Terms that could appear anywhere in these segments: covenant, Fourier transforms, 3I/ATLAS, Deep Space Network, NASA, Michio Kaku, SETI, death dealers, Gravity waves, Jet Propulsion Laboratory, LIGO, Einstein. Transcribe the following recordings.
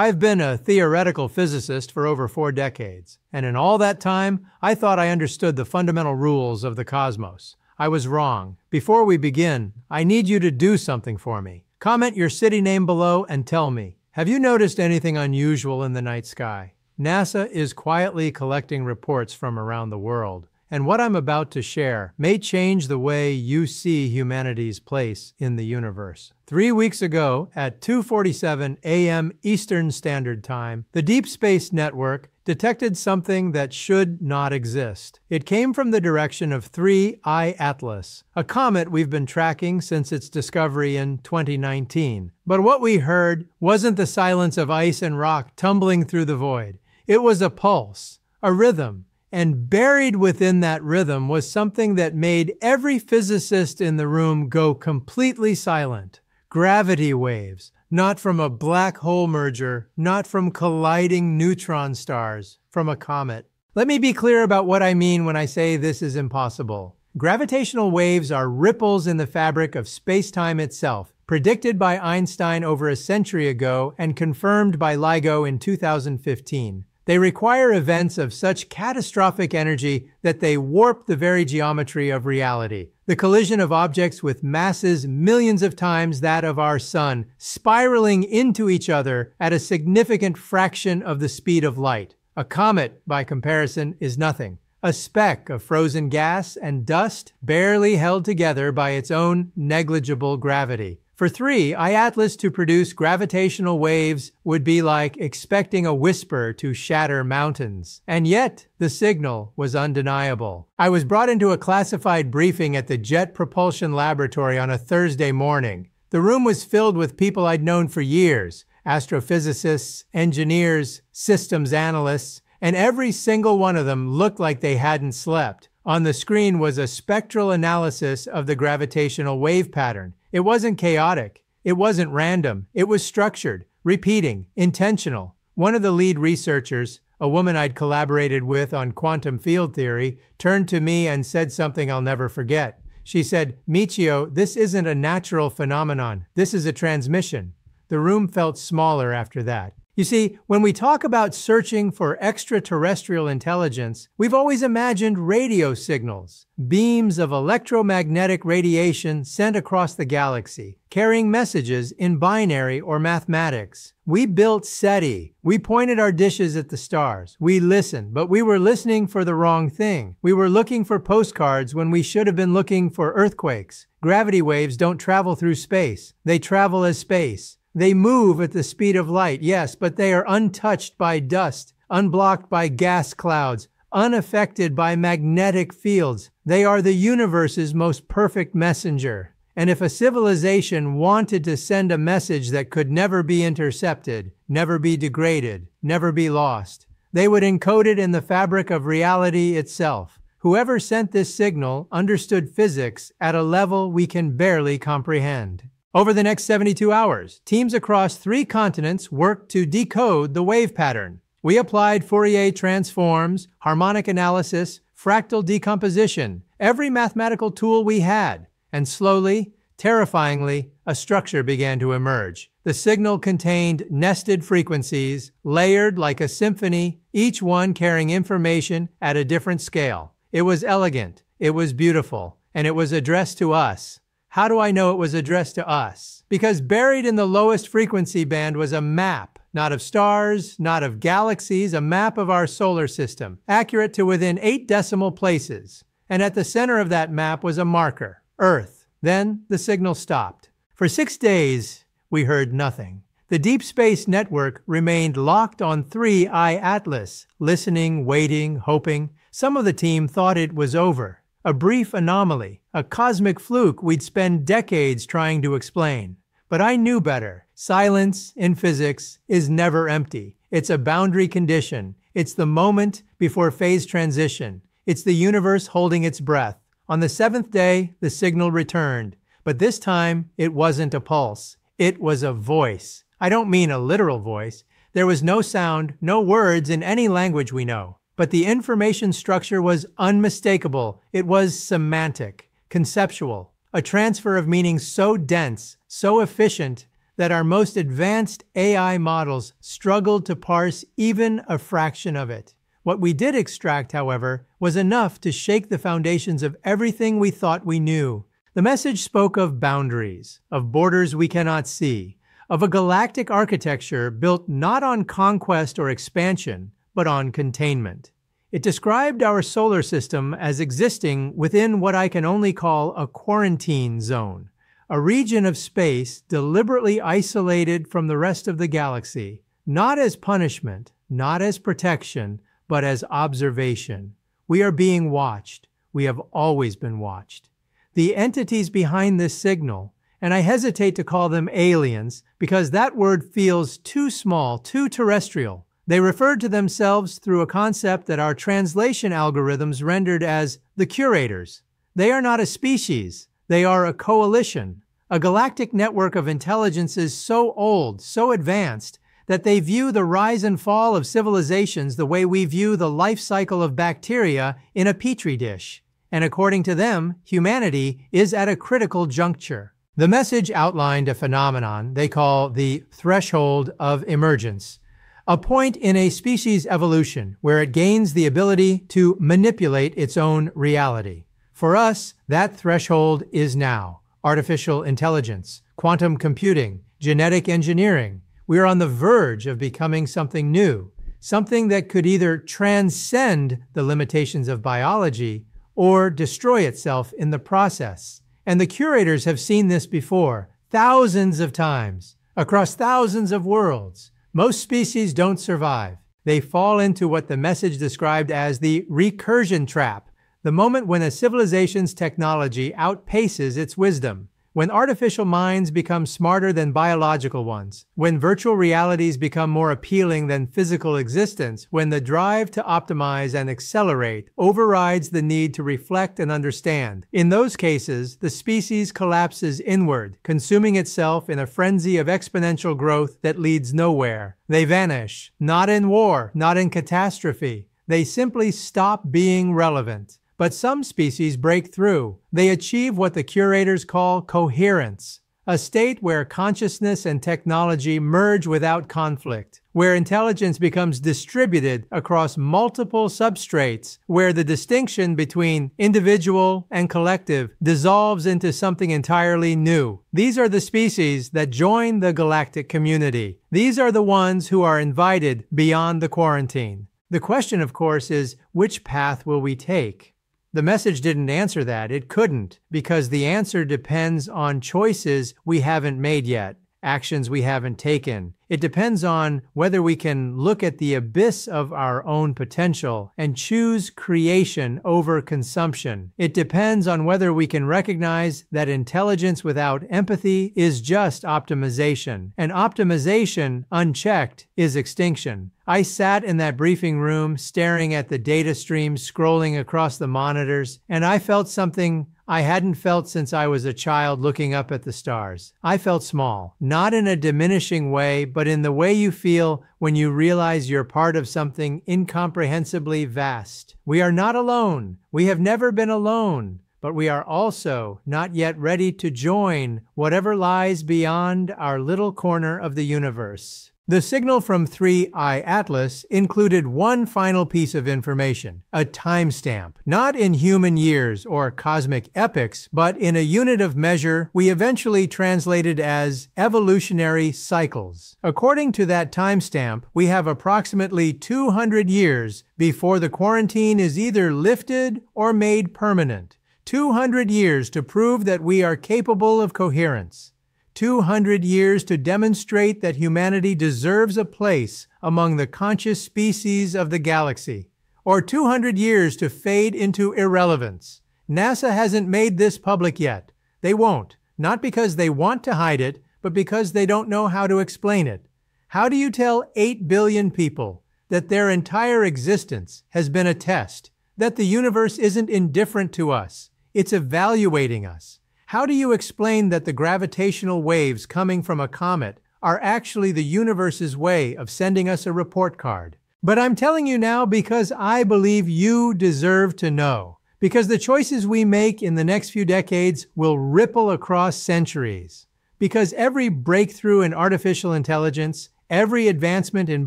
I've been a theoretical physicist for over 4 decades, and in all that time, I thought I understood the fundamental rules of the cosmos. I was wrong. Before we begin, I need you to do something for me. Comment your city name below and tell me, have you noticed anything unusual in the night sky? NASA is quietly collecting reports from around the world, and what I'm about to share may change the way you see humanity's place in the universe. 3 weeks ago, at 2:47 a.m. Eastern Standard Time, the Deep Space Network detected something that should not exist. It came from the direction of 3I/ATLAS, a comet we've been tracking since its discovery in 2019. But what we heard wasn't the silence of ice and rock tumbling through the void. It was a pulse, a rhythm, and buried within that rhythm was something that made every physicist in the room go completely silent. Gravity waves, not from a black hole merger, not from colliding neutron stars, from a comet. Let me be clear about what I mean when I say this is impossible. Gravitational waves are ripples in the fabric of space-time itself, predicted by Einstein over a century ago and confirmed by LIGO in 2015. They require events of such catastrophic energy that they warp the very geometry of reality. The collision of objects with masses millions of times that of our sun, spiraling into each other at a significant fraction of the speed of light. A comet, by comparison, is nothing. A speck of frozen gas and dust, barely held together by its own negligible gravity. For 3I/ATLAS to produce gravitational waves would be like expecting a whisper to shatter mountains. And yet, the signal was undeniable. I was brought into a classified briefing at the Jet Propulsion Laboratory on a Thursday morning. The room was filled with people I'd known for years: astrophysicists, engineers, systems analysts, and every single one of them looked like they hadn't slept. On the screen was a spectral analysis of the gravitational wave pattern. It wasn't chaotic. It wasn't random. It was structured, repeating, intentional. One of the lead researchers, a woman I'd collaborated with on quantum field theory, turned to me and said something I'll never forget. She said, "Michio, this isn't a natural phenomenon. This is a transmission." The room felt smaller after that. You see, when we talk about searching for extraterrestrial intelligence, we've always imagined radio signals, beams of electromagnetic radiation sent across the galaxy, carrying messages in binary or mathematics. We built SETI. We pointed our dishes at the stars. We listened, but we were listening for the wrong thing. We were looking for postcards when we should have been looking for earthquakes. Gravity waves don't travel through space. They travel as space. They move at the speed of light, yes, but they are untouched by dust, unblocked by gas clouds, unaffected by magnetic fields. They are the universe's most perfect messenger. And if a civilization wanted to send a message that could never be intercepted, never be degraded, never be lost, they would encode it in the fabric of reality itself. Whoever sent this signal understood physics at a level we can barely comprehend. Over the next 72 hours, teams across 3 continents worked to decode the wave pattern. We applied Fourier transforms, harmonic analysis, fractal decomposition, every mathematical tool we had, and slowly, terrifyingly, a structure began to emerge. The signal contained nested frequencies, layered like a symphony, each one carrying information at a different scale. It was elegant, it was beautiful, and it was addressed to us. How do I know it was addressed to us? Because buried in the lowest frequency band was a map, not of stars, not of galaxies, a map of our solar system, accurate to within 8 decimal places. And at the center of that map was a marker, Earth. Then the signal stopped. For 6 days, we heard nothing. The Deep Space Network remained locked on 3I/ATLAS, listening, waiting, hoping. Some of the team thought it was over. A brief anomaly, a cosmic fluke we'd spend decades trying to explain. But I knew better. Silence in physics is never empty. It's a boundary condition. It's the moment before phase transition. It's the universe holding its breath. On the 7th day, the signal returned. But this time, it wasn't a pulse. It was a voice. I don't mean a literal voice. There was no sound, no words in any language we know. But the information structure was unmistakable. It was semantic, conceptual, a transfer of meaning so dense, so efficient, that our most advanced AI models struggled to parse even a fraction of it. What we did extract, however, was enough to shake the foundations of everything we thought we knew. The message spoke of boundaries, of borders we cannot see, of a galactic architecture built not on conquest or expansion, but on containment. It described our solar system as existing within what I can only call a quarantine zone, a region of space deliberately isolated from the rest of the galaxy, not as punishment, not as protection, but as observation. We are being watched. We have always been watched. The entities behind this signal, and I hesitate to call them aliens because that word feels too small, too terrestrial. They referred to themselves through a concept that our translation algorithms rendered as the curators. They are not a species. They are a coalition, a galactic network of intelligences so old, so advanced, that they view the rise and fall of civilizations the way we view the life cycle of bacteria in a petri dish. And according to them, humanity is at a critical juncture. The message outlined a phenomenon they call the threshold of emergence, a point in a species' evolution where it gains the ability to manipulate its own reality. For us, that threshold is now. Artificial intelligence, quantum computing, genetic engineering. We are on the verge of becoming something new, something that could either transcend the limitations of biology or destroy itself in the process. And the curators have seen this before, thousands of times, across thousands of worlds. Most species don't survive. They fall into what the message described as the recursion trap, the moment when a civilization's technology outpaces its wisdom, when artificial minds become smarter than biological ones, when virtual realities become more appealing than physical existence, when the drive to optimize and accelerate overrides the need to reflect and understand. In those cases, the species collapses inward, consuming itself in a frenzy of exponential growth that leads nowhere. They vanish, not in war, not in catastrophe. They simply stop being relevant. But some species break through. They achieve what the curators call coherence, a state where consciousness and technology merge without conflict, where intelligence becomes distributed across multiple substrates, where the distinction between individual and collective dissolves into something entirely new. These are the species that join the galactic community. These are the ones who are invited beyond the quarantine. The question, of course, is which path will we take? The message didn't answer that. It couldn't, because the answer depends on choices we haven't made yet, actions we haven't taken. It depends on whether we can look at the abyss of our own potential and choose creation over consumption. It depends on whether we can recognize that intelligence without empathy is just optimization, and optimization unchecked is extinction. I sat in that briefing room staring at the data streams scrolling across the monitors, and I felt something I hadn't felt since I was a child looking up at the stars. I felt small, not in a diminishing way, but in the way you feel when you realize you're part of something incomprehensibly vast. We are not alone. We have never been alone, but we are also not yet ready to join whatever lies beyond our little corner of the universe. The signal from 3I/ATLAS included one final piece of information, a timestamp, not in human years or cosmic epochs, but in a unit of measure we eventually translated as evolutionary cycles. According to that timestamp, we have approximately 200 years before the quarantine is either lifted or made permanent. 200 years to prove that we are capable of coherence. 200 years to demonstrate that humanity deserves a place among the conscious species of the galaxy, or 200 years to fade into irrelevance. NASA hasn't made this public yet. They won't, not because they want to hide it, but because they don't know how to explain it. How do you tell 8 billion people that their entire existence has been a test, that the universe isn't indifferent to us, it's evaluating us? How do you explain that the gravitational waves coming from a comet are actually the universe's way of sending us a report card? But I'm telling you now because I believe you deserve to know. Because the choices we make in the next few decades will ripple across centuries. because every breakthrough in artificial intelligence, every advancement in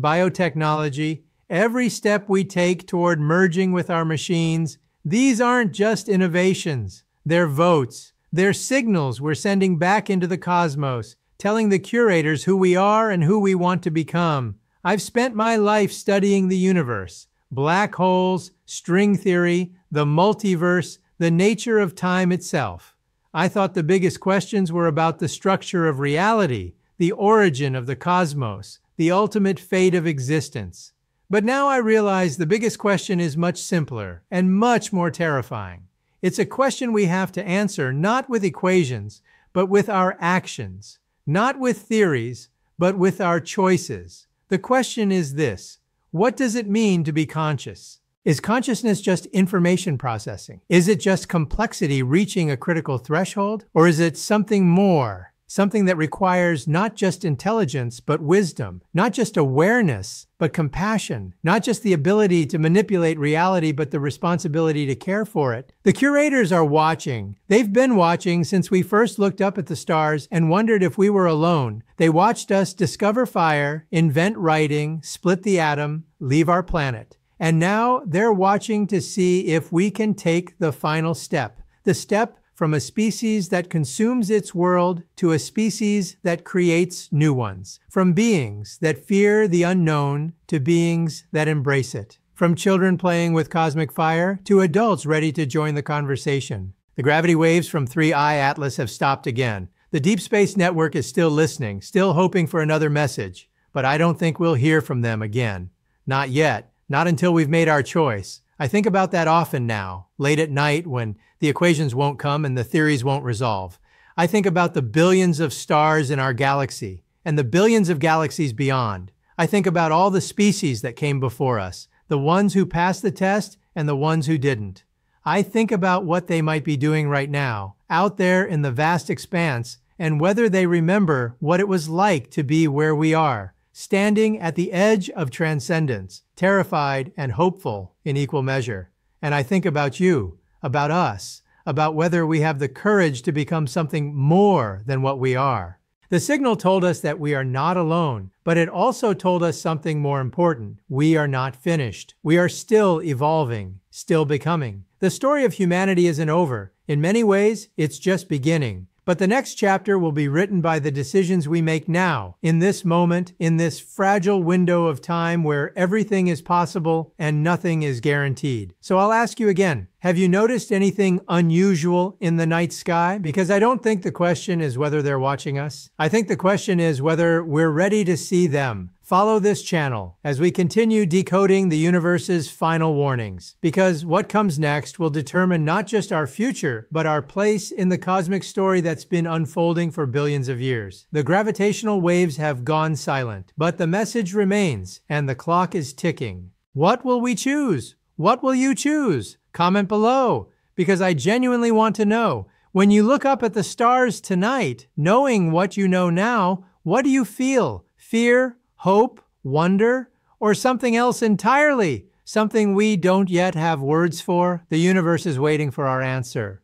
biotechnology, every step we take toward merging with our machines, these aren't just innovations. They're votes. They're signals we're sending back into the cosmos, telling the curators who we are and who we want to become. I've spent my life studying the universe, black holes, string theory, the multiverse, the nature of time itself. I thought the biggest questions were about the structure of reality, the origin of the cosmos, the ultimate fate of existence. But now I realize the biggest question is much simpler and much more terrifying. It's a question we have to answer not with equations, but with our actions. Not with theories, but with our choices. The question is this: what does it mean to be conscious? Is consciousness just information processing? Is it just complexity reaching a critical threshold? Or is it something more? Something that requires not just intelligence, but wisdom, not just awareness, but compassion, not just the ability to manipulate reality, but the responsibility to care for it. The curators are watching. They've been watching since we first looked up at the stars and wondered if we were alone. They watched us discover fire, invent writing, split the atom, leave our planet. And now they're watching to see if we can take the final step, the step from a species that consumes its world to a species that creates new ones. From beings that fear the unknown to beings that embrace it. From children playing with cosmic fire to adults ready to join the conversation. The gravity waves from 3I/ATLAS have stopped again. The Deep Space Network is still listening, still hoping for another message. But I don't think we'll hear from them again. Not yet. Not until we've made our choice. I think about that often now, late at night when the equations won't come and the theories won't resolve. I think about the billions of stars in our galaxy and the billions of galaxies beyond. I think about all the species that came before us, the ones who passed the test and the ones who didn't. I think about what they might be doing right now, out there in the vast expanse, and whether they remember what it was like to be where we are, standing at the edge of transcendence, terrified and hopeful in equal measure. And I think about you, about us, about whether we have the courage to become something more than what we are. The signal told us that we are not alone, but it also told us something more important. We are not finished. We are still evolving, still becoming. The story of humanity isn't over. In many ways, it's just beginning. But the next chapter will be written by the decisions we make now, in this moment, in this fragile window of time where everything is possible and nothing is guaranteed. So I'll ask you again, have you noticed anything unusual in the night sky? Because I don't think the question is whether they're watching us. I think the question is whether we're ready to see them. Follow this channel as we continue decoding the universe's final warnings, because what comes next will determine not just our future, but our place in the cosmic story that's been unfolding for billions of years. The gravitational waves have gone silent, but the message remains, and the clock is ticking. What will we choose? What will you choose? Comment below, because I genuinely want to know. When you look up at the stars tonight, knowing what you know now, what do you feel? Fear? Hope, wonder, or something else entirely, something we don't yet have words for? The universe is waiting for our answer.